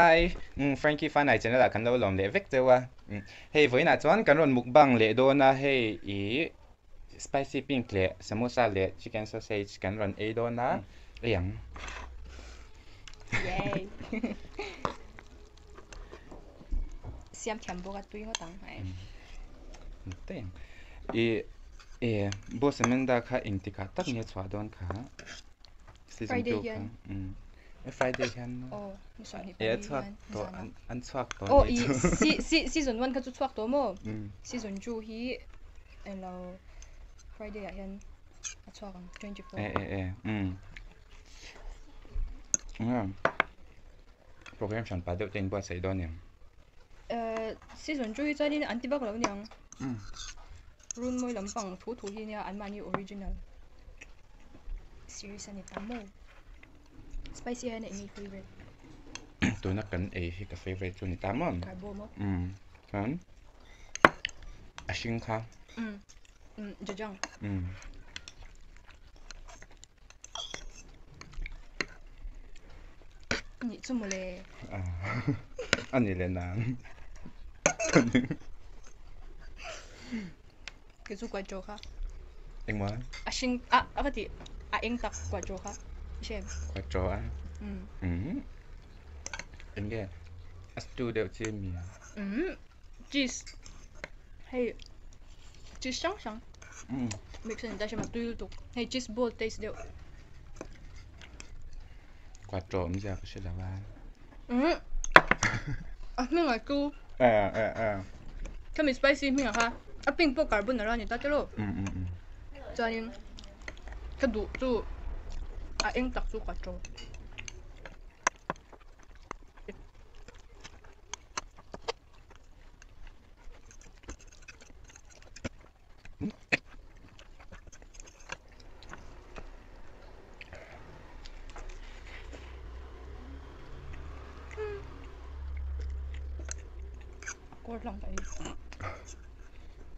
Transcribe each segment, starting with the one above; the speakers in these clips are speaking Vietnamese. Hi, Frankie fan này channel là cần đâu lòng lệ vector wa. Hey với nãy tuần cần rồi mục bằng lệ đô na hey ý spicy pink lệ, samosa lệ, chicken sausage cần rồi ấy đô na liang. Yay. Xem chém bột tươi ngon tang này. Đấy. Ý bố xem mình đã khai in tiktok tắt nhiệt xóa đón khá. Friday hiện. Friday hiện. Yeah, an chuak to. Oh, season 1 ka chu chuak to mo. Season 2 hi hello Friday hiện. A chuak 24. Program chan pa deu ten bua sai don yang. Season 2 hi chani an ti bak lo nyang. Run moi lam pang thu thu hi nia an mani original. Series ani tamo. Spicy hen any favorite. Tôi nắp cánh ấy cái favorite tôi này tám món. Cán. À xin khao. Giờ chăng. Nhị chung một lề. Anh nhị lề nản. Cái chú quay trò khác. Anh muốn. À xin à cái gì à anh tập quay trò khác. Xem. Quay trò á. Inge, astu đều chia mía. Cheese, hay cheese trắng trắng. Mixen người ta xem mà tươi tục. Hay cheese ball taste đều. Quạt trộm giờ có sẽ là ba. Mình là cô. Cái mình spicy mình là ha. Pink bột carbon là người ta chơi luôn. Cho nên cái đủ chú, anh tập chú quạt trộm.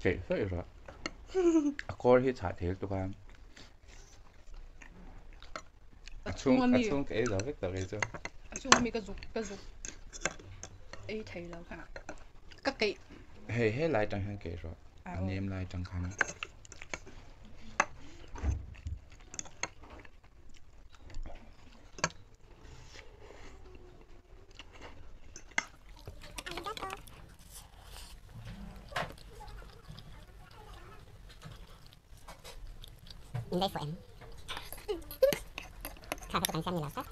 Kể vậy rồi. Cô thì trả thế tụi con. Chúng cái giáo vết tờ cái chứ. Chúng mình cái dục. Ý thấy là hả? Các cái. Hề hết lại chẳng hạn kể rồi. Anh em lại chẳng hạn. Nhìn đây phụ em. Khá các bạn xem như là sắc.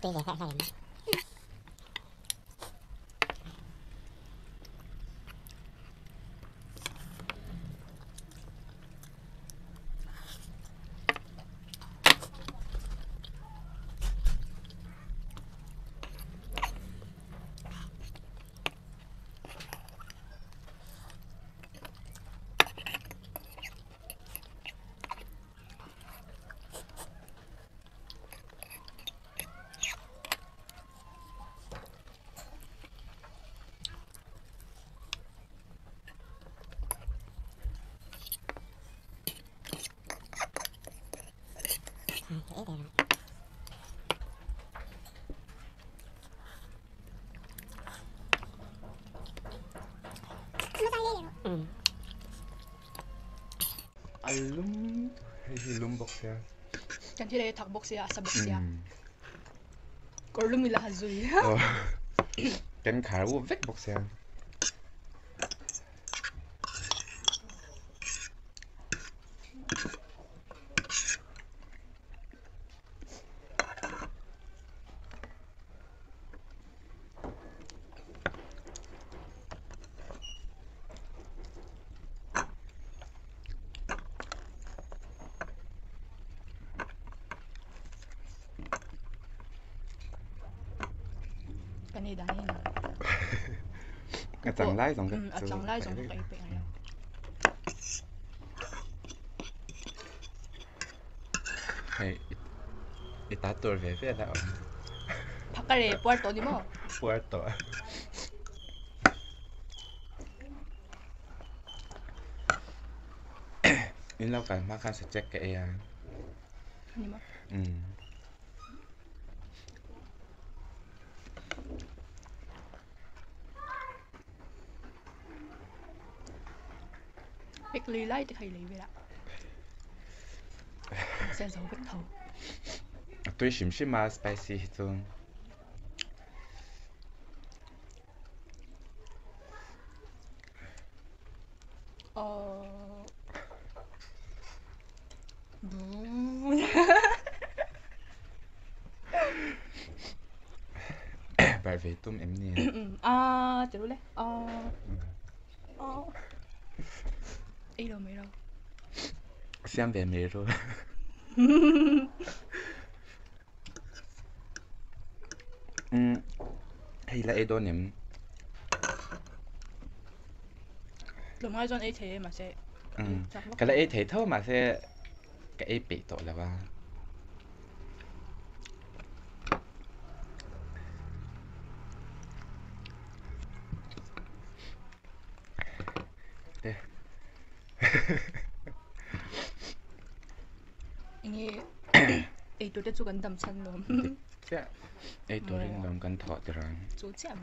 Tôi giải thoát ra rồi. 잘 내려놔. Alum, hilumbok siya. Kanila takbok siya, sabok siya. Kolum nila hazuy. Kan karo wegbok siya. Cái này đáng hình. Ở chẳng lai dòng cái. Ở chẳng lai dòng cái bệnh này. Hey, ita tuổi về phía nào? 바깥에 Puerto đi mà. Puerto. Nên là phải mang khăn sạch sẽ cái à. Đi mà. Việc lì lấy thì hay lì vậy ạ. Sẽ giấu vết thầu. Tôi xím xím mà spicy hết rồi. Bởi vì tôm em nè. À, chịu đấy. Ý đâu mấy đâu. Xem về mẹ rồi. Hay là ấy đâu nếm. Lúc hai dọn ấy thế mà sẽ. Cái là ấy thế thôi mà sẽ. Cái ấy bị tội là ba. Đây. 이게 에이 도대 쪽은 담찬 놈. 자, 에이 도린 놈간 더더랑. 좋지 않아.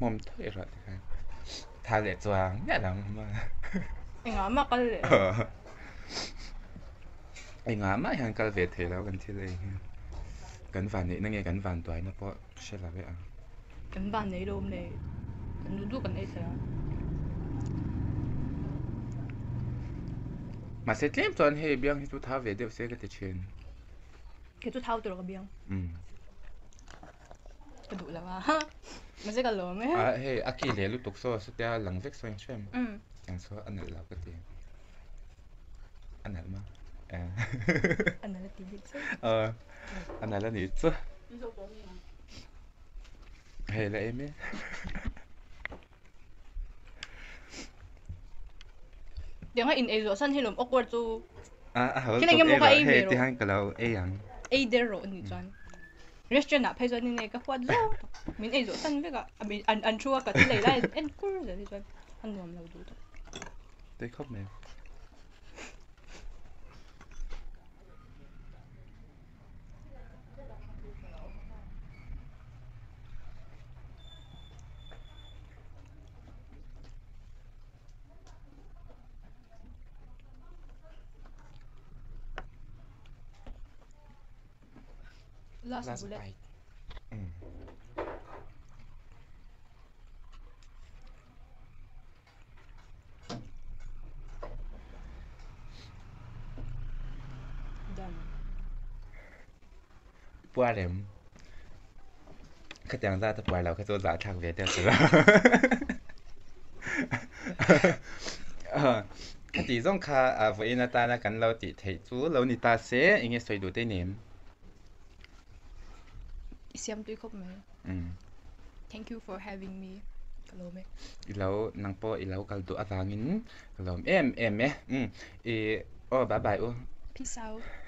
몸 터이라. 다들 좋아. 내가 엄마. 내가 엄마 갈래. 내가 엄마 한 갈래 되라고 근데. Cắn vàn đấy, nó nghe cắn vàn toái nó có sẽ là vậy à? Cắn vàn đấy đâu này, cắn đu đu cắn đấy sao? Mà sẽ tiêm toàn hệ biang thì chú tháo về đều sẽ cái thể trên. Cái chú tháo từ đâu biang? Cái đủ là mà, mà sẽ cả lớn đấy. À hệ, à kỳ lệ lúc tục so sẽ ta lằng vét so xem. Lằng so ăn được là cái gì? Ăn được mà. Ăn được là tí vét so. Anh này là nữ chứ. Hay là em ấy. Điều hay in ấy rồi sân thì lùm awkward chứ. Cái này em mua cái em rồi. Thì hai cái lâu ấy ăn. Ấy đây rồi anh chọn. Restaurant nào phải chọn như này các quán rồi. Mình ấy rồi sân với cả mình ăn chua cả cái này là ăn cool rồi thì chọn ăn lùm lâu đủ. Đấy khóc mẹ. Last bullet. Done. Bua đếm. Khách hàng ra tập bài là khách tôi giả thẳng về tiền rồi. Khách chỉ dùng cả à với người ta là cần lâu thì thấy chú lâu người ta sẽ anh ấy xoay đủ tên em. Xem tôi khóc mẹ. Thank you for having me. Hello mẹ. Ilau nang po ilau kaldo atangin. Hello em. Bye bye. Peace out.